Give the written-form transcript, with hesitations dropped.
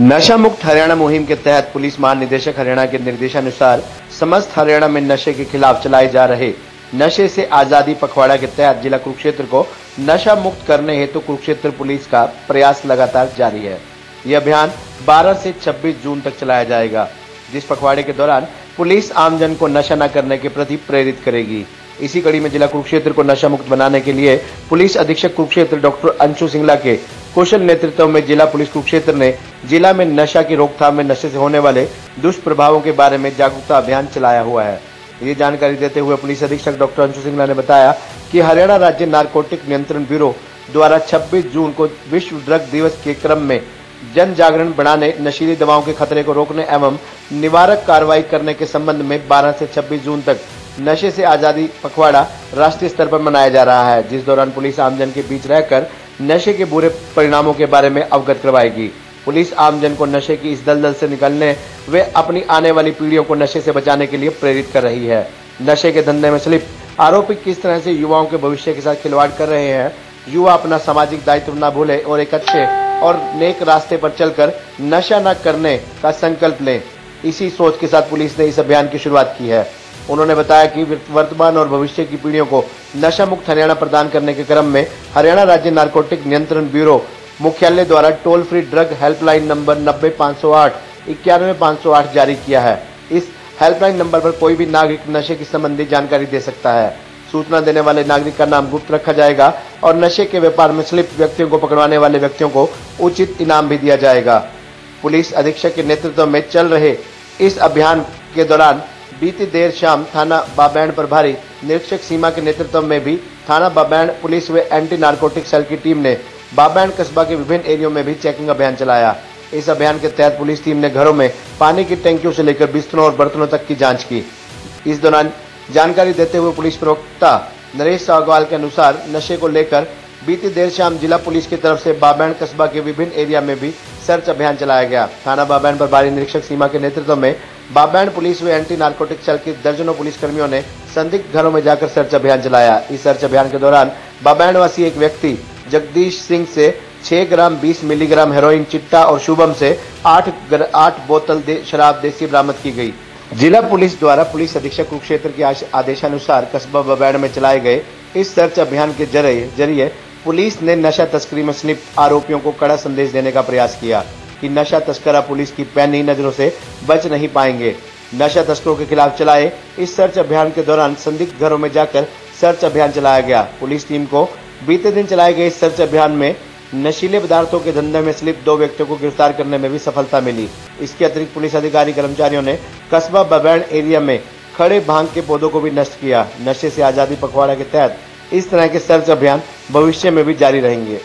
नशा मुक्त हरियाणा मुहिम के तहत पुलिस महानिदेशक हरियाणा के निर्देशानुसार समस्त हरियाणा में नशे के खिलाफ चलाए जा रहे नशे से आजादी पखवाड़ा के तहत जिला कुरुक्षेत्र को नशा मुक्त करने हेतु कुरुक्षेत्र पुलिस का प्रयास लगातार जारी है। यह अभियान 12 से 26 जून तक चलाया जाएगा, जिस पखवाड़े के दौरान पुलिस आमजन को नशा न करने के प्रति प्रेरित करेगी। इसी कड़ी में जिला कुरुक्षेत्र को नशा मुक्त बनाने के लिए पुलिस अधीक्षक कुरुक्षेत्र डॉक्टर अंशु सिंगला के कुशल नेतृत्व में जिला पुलिस कुरुक्षेत्र ने जिला में नशा की रोकथाम में नशे से होने वाले दुष्प्रभावों के बारे में जागरूकता अभियान चलाया हुआ है। ये जानकारी देते हुए पुलिस अधीक्षक डॉक्टर अंशु सिंगला ने बताया कि हरियाणा राज्य नारकोटिक नियंत्रण ब्यूरो द्वारा 26 जून को विश्व ड्रग दिवस के क्रम में जन जागरण बढ़ाने, नशीली दवाओं के खतरे को रोकने एवं निवारक कार्रवाई करने के संबंध में 12 से 26 जून तक नशे से आजादी पखवाड़ा राष्ट्रीय स्तर पर मनाया जा रहा है, जिस दौरान पुलिस आमजन के बीच रहकर नशे के बुरे परिणामों के बारे में अवगत करवाएगी। पुलिस आमजन को नशे की इस दलदल से निकलने वे अपनी आने वाली पीढ़ियों को नशे से बचाने के लिए प्रेरित कर रही है। नशे के धंधे में स्लिप आरोपी किस तरह से युवाओं के भविष्य के साथ खिलवाड़ कर रहे हैं, युवा अपना सामाजिक दायित्व न भूले और एक अच्छे और नेक रास्ते पर चलकर नशा न करने का संकल्प लें। इसी सोच के साथ पुलिस ने इस अभियान की शुरुआत की है। उन्होंने बताया कि वर्तमान और भविष्य की पीढ़ियों को नशा मुक्त हरियाणा प्रदान करने के क्रम में हरियाणा राज्य नारकोटिक नियंत्रण ब्यूरो मुख्यालय द्वारा toll free drug helpline number 90 508 जारी किया है। इस हेल्पलाइन नंबर पर कोई भी नागरिक नशे की संबंधी जानकारी दे सकता है। सूचना देने वाले नागरिक का नाम गुप्त रखा जाएगा और नशे के व्यापार में लिप्त व्यक्तियों को पकड़वाने वाले व्यक्तियों को उचित इनाम भी दिया जाएगा। पुलिस अधीक्षक के नेतृत्व में चल रहे इस अभियान के दौरान बीती देर शाम थाना बाबैंड प्रभारी निरीक्षक सीमा के नेतृत्व में भी थाना बाबैंड पुलिस व एंटी नारकोटिक सेल की टीम ने बाबैंड कस्बा के विभिन्न एरियो में भी चेकिंग अभियान चलाया। इस अभियान के तहत पुलिस टीम ने घरों में पानी की टैंकियों से लेकर बिस्तरों और बर्तनों तक की जांच की। इस दौरान जानकारी देते हुए पुलिस प्रवक्ता नरेश अग्रवाल के अनुसार नशे को लेकर बीती देर शाम जिला पुलिस की तरफ से बाबैंड कस्बा के विभिन्न एरिया में भी सर्च अभियान चलाया गया। थाना बाबैंड प्रभारी निरीक्षक सीमा के नेतृत्व में बाबैंड पुलिस व एंटी नारकोटिक सेल के दर्जनों पुलिसकर्मियों ने संदिग्ध घरों में जाकर सर्च अभियान चलाया। इस सर्च अभियान के दौरान बाबैंड वासी एक व्यक्ति जगदीश सिंह से 6 ग्राम 20 मिलीग्राम हेरोइन, चिट्टा और शुभम से 8 बोतल शराब देसी बरामद की गई। जिला पुलिस द्वारा पुलिस अधीक्षक कुरुक्षेत्र के आदेशानुसार कस्बा बाबैंड में चलाए गए इस सर्च अभियान के जरिए पुलिस ने नशा तस्करी में लिप्त आरोपियों को कड़ा संदेश देने का प्रयास किया कि नशा तस्करा पुलिस की पैनी नजरों से बच नहीं पाएंगे। नशा तस्करों के खिलाफ चलाए इस सर्च अभियान के दौरान संदिग्ध घरों में जाकर सर्च अभियान चलाया गया। पुलिस टीम को बीते दिन चलाए गए इस सर्च अभियान में नशीले पदार्थों के धंधे में लिप्त 2 व्यक्तियों को गिरफ्तार करने में भी सफलता मिली। इसके अतिरिक्त पुलिस अधिकारी कर्मचारियों ने कस्बा बाबैंड एरिया में खड़े भांग के पौधों को भी नष्ट किया। नशे से आजादी पखवाड़ा के तहत इस तरह के सर्च अभियान भविष्य में भी जारी रहेंगे।